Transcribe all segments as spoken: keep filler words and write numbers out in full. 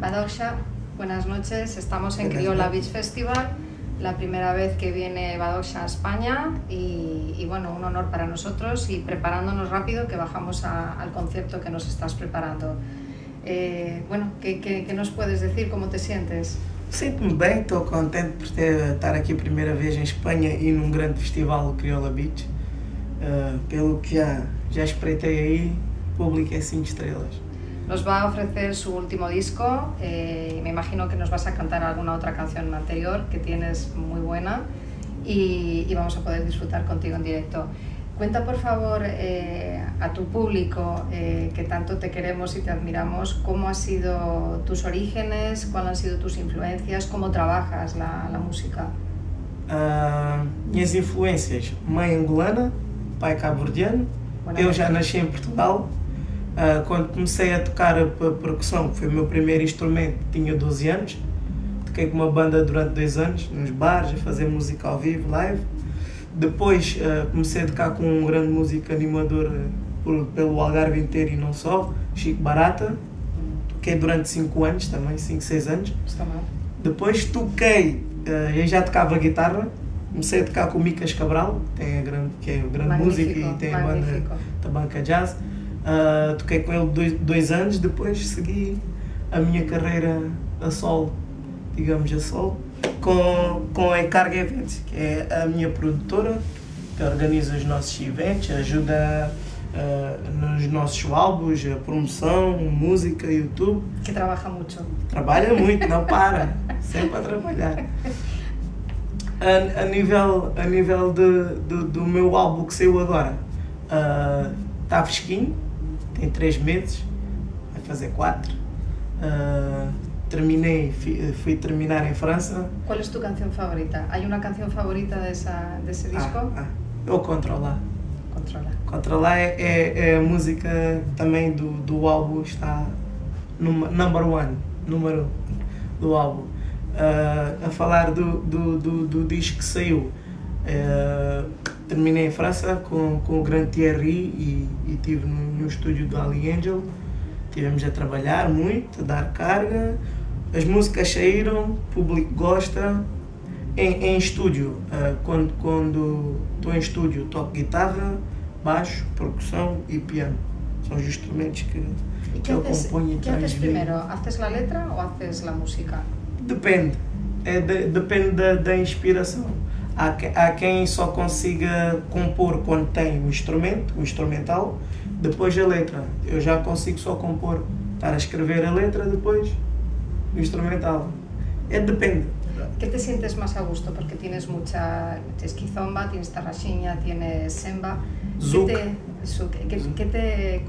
Badoxa, buenas noches. Estamos en Criola Beach Festival, la primera vez que viene Badoxa a España y, y bueno, un honor para nosotros y preparándonos rápido que bajamos a, al concepto que nos estás preparando. Eh, bueno, ¿qué, qué, ¿qué nos puedes decir? ¿Cómo te sientes? Sinto-me bem, estou contente por ter, estar aqui a primeira vez em Espanha e num grande festival, o Criola Beach. Uh, pelo que já, já espreitei aí, o público é cinco estrelas. Nos va a ofrecer su último disco, eh, me imagino que nos vas a cantar alguna otra canción anterior que tienes muy buena y, y vamos a poder disfrutar contigo en directo. Cuenta por favor eh, a tu público eh, que tanto te queremos y te admiramos, cómo han sido tus orígenes, cuáles han sido tus influencias, cómo trabajas la, la música. Uh, minhas influências, mãe angolana, pai cabo-verdiano, eu já nasci em Portugal. Uh, quando comecei a tocar a percussão, que foi o meu primeiro instrumento, tinha doze anos. Toquei com uma banda durante dois anos, nos bares, a fazer música ao vivo, live. Depois uh, comecei a tocar com um grande músico animador uh, por, pelo Algarve inteiro e não só, Chico Barata. Toquei durante cinco anos também, cinco, seis anos. Depois toquei, uh, eu já tocava guitarra. Comecei a tocar com o Micas Cabral, tem a grande, que é o grande músico e tem a banda Tabanca Jazz. Uh, toquei com ele dois, dois anos, depois segui a minha carreira a solo, digamos a solo, com, com a Carga Events, que é a minha produtora, que organiza os nossos eventos, ajuda uh, nos nossos álbuns, a promoção, música, YouTube. Que trabalha muito. Trabalha muito, não para, sempre a trabalhar. A, a nível, a nível de, de, do meu álbum que saiu agora, uh, está fresquinho. Tem três meses, vai fazer quatro. Uh, terminei, fui, fui terminar em França. Qual é a tua canção favorita? Há uma canção favorita dessa, desse disco? Ah, ah, o Controlar. Controlar. Controlar é, é, é a música também do, do álbum, está no number one, número um do álbum. Uh, a falar do, do, do, do disco que saiu. Uh, Terminei em França com, com o grande Thierry e, e estive no, no estúdio do Ali Angel. Estivemos a trabalhar muito, a dar carga. As músicas saíram, o público gosta. Em, em estúdio, uh, quando quando estou em estúdio, toco guitarra, baixo, percussão e piano. São os instrumentos que, que, que eu componho. O que haces primeiro? Haces a letra ou haces a música? Depende. É de, depende da, da inspiração. Há, há quem só consiga compor quando tem o instrumento, o instrumental, depois a letra. Eu já consigo só compor, estar a escrever a letra, depois o instrumental. É depende. Que te sientes mais a gusto? Porque tienes muita... Tienes Kizomba, tienes Tarraxinha, tienes Semba. Zouk.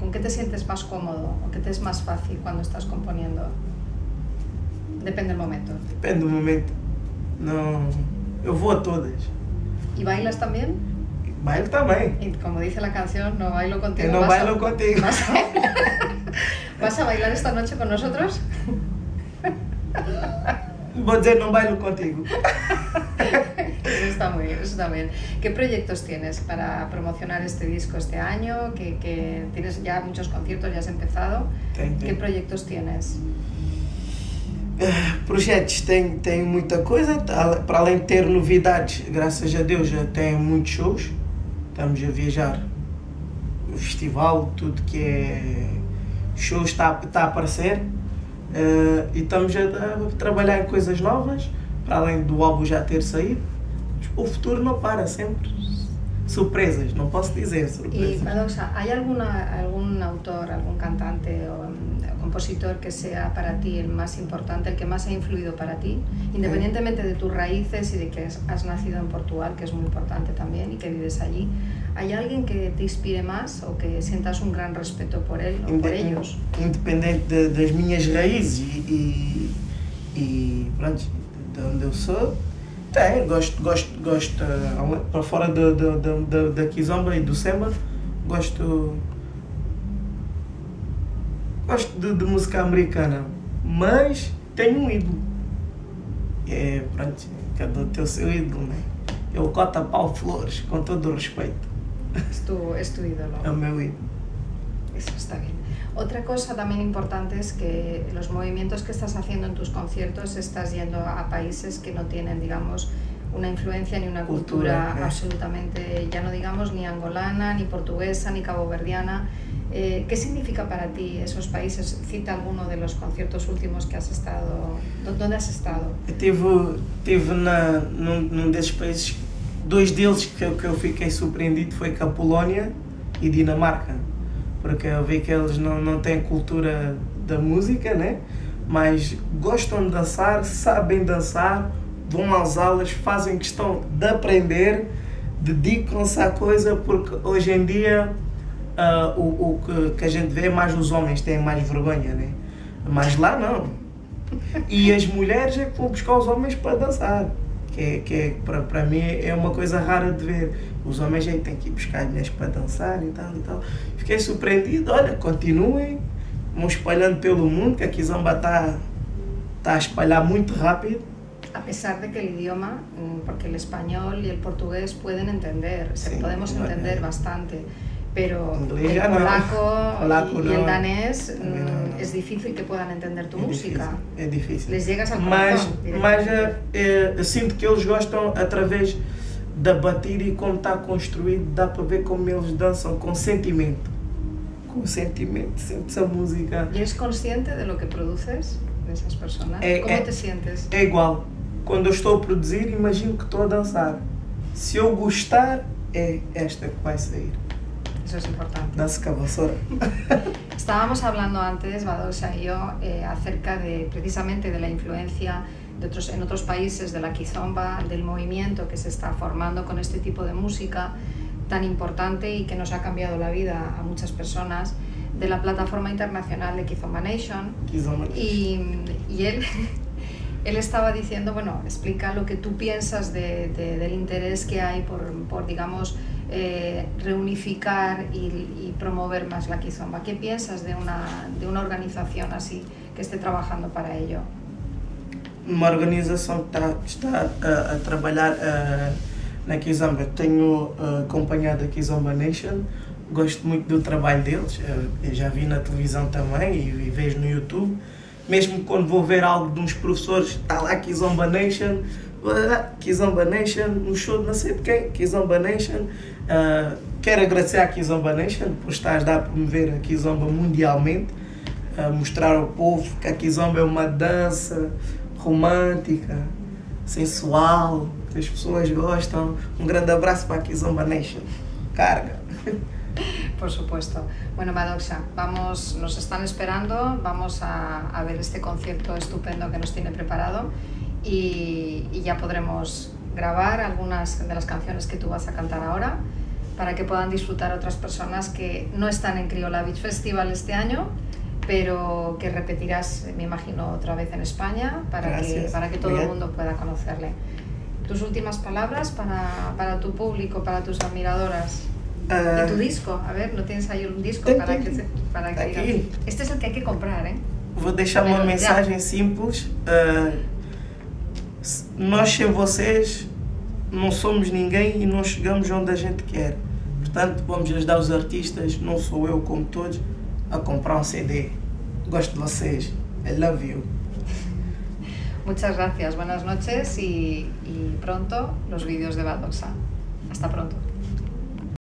Com que te sientes mais cómodo? O que te é mais fácil quando estás componendo? Depende do momento. Depende do momento. Não... Eu vou a todas. E bailas também? Bailo também. E como diz a canção, não bailo contigo. Eu não bailo a... contigo. Vas a... Vas a bailar esta noite com nós? Vou dizer, não bailo contigo. Isso está muy bien, eso está bien. ¿Qué proyectos tienes para promocionar este disco este año? Que, que tienes ya muchos conciertos, ya has empezado. Tem, tem. ¿Qué proyectos tienes? Uh, projetos, tem, tem muita coisa, para além de ter novidades, graças a Deus já tem muitos shows, estamos a viajar, o festival, tudo que é show está, está a aparecer uh, e estamos a, a trabalhar em coisas novas, para além do álbum já ter saído, o futuro não para sempre. Surpresas, não posso dizer surpresas. E, Badoxa, há algum autor, algum cantante ou compositor que seja para ti o mais importante, o que mais ha influído para ti, independentemente de tus raízes e de que has nascido em Portugal, que é muito importante também e que vives allí, há alguém que te inspire mais ou que sientas um grande respeito por ele ou por eles? Independente de, das minhas raízes e, e pronto, de onde eu sou. Tem, gosto, gosto, gosto uh, para fora da, da, da, da Kizomba e do Semba, gosto, gosto de, de música americana, mas tenho um ídolo, é, pronto, cada tem o seu ídolo, né? É o Cota Pau Flores, com todo o respeito. És tu, és tu ídolo. É o meu ídolo. Isso está bem. Otra cosa también importante es que los movimientos que estás haciendo en tus conciertos estás yendo a países que no tienen, digamos, una influencia ni una cultura, cultura absolutamente, ya no digamos ni angolana, ni portuguesa, ni caboverdiana. Eh, ¿Qué significa para ti esos países? Cita alguno de los conciertos últimos que has estado. ¿Dónde has estado? Tive, tive na, num, num desses países, dois deles que eu, que eu fiquei surpreendido foi Campolonia e Dinamarca, porque eu vi que eles não, não têm cultura da música, né? Mas gostam de dançar, sabem dançar, vão às aulas, fazem questão de aprender, dedicam-se à coisa, porque hoje em dia uh, o, o que, que a gente vê é mais os homens, têm mais vergonha, né? Mas lá não. E as mulheres é que vão buscar os homens para dançar, que, que para mim é uma coisa rara de ver. Os homens é que têm que ir buscar as mulheres para dançar e tal e tal. Fiquei surpreendido, olha, continuem, vão espalhando pelo mundo, que a Kizomba está tá a espalhar muito rápido. A pesar de que el idioma, porque el español y el portugués pueden entender, sí, podemos entender bien. Bastante, pero Inglés, el polaco, no. polaco y, no. y el danés no. es difícil que puedan entender tu es música. Difícil. Es difícil. Les llegas al corazón. Mas, mas eh, eu sinto que eles gostam através da batida e como está construído, dá para ver como eles dançam com sentimento. Com sentimento, sentes a música. E és consciente de lo que produces? Essas pessoas. É, Como é, te sentes? É igual. Quando eu estou a produzir, imagino que estou a dançar. Se eu gostar, é esta que vai sair. Isso é importante. Dança com a vassoura. Estávamos falando antes, Badosa e eu, eh, acerca de, precisamente, de la influencia de otros, en otros países de la Kizomba, del movimiento que se está formando con este tipo de música tan importante y que nos ha cambiado la vida a muchas personas. De la plataforma internacional de Kizomba Nation, Kizomba Nation. Y, y él, él estaba diciendo, bueno, explica lo que tú piensas de, de, del interés que hay por, por digamos, eh, reunificar y, y promover más la Kizomba. ¿Qué piensas de una, de una organización así que esté trabajando para ello? Uma organização que está, está a, a trabalhar uh, na Kizomba. Tenho uh, acompanhado a Kizomba Nation. Gosto muito do trabalho deles, eu já vi na televisão também e, e vejo no YouTube. Mesmo quando vou ver algo de uns professores, está lá Kizomba Nation, Kizomba Nation, um show de não sei de quem, Kizomba Nation. Uh, quero agradecer à Kizomba Nation por estar a ajudar a promover a Kizomba mundialmente, uh, mostrar ao povo que a Kizomba é uma dança romântica, sensual, que as pessoas gostam. Um grande abraço para a Kizomba Nation. Carga! Por supuesto. Bueno, Badosa, vamos, nos están esperando, vamos a, a ver este concierto estupendo que nos tiene preparado y, y ya podremos grabar algunas de las canciones que tú vas a cantar ahora para que puedan disfrutar otras personas que no están en Criola Beach Festival este año, pero que repetirás, me imagino, otra vez en España para, que, para que todo Bien. el mundo pueda conocerle. Tus últimas palabras para, para tu público, para tus admiradoras. ¿Y tu disco? A ver, ¿no tienes ahí un disco para que se, para que digas? Este es el que hay que comprar, ¿eh? Vou deixar uma mensagem simples. Uh, nós sem vocês não somos ninguém e não chegamos onde a gente quer. Portanto, vamos ajudar os artistas, não sou eu como todos, a comprar um C D. Gosto de vocês. I love you. Muchas gracias, buenas noches y, y pronto los vídeos de Badosa. Hasta pronto.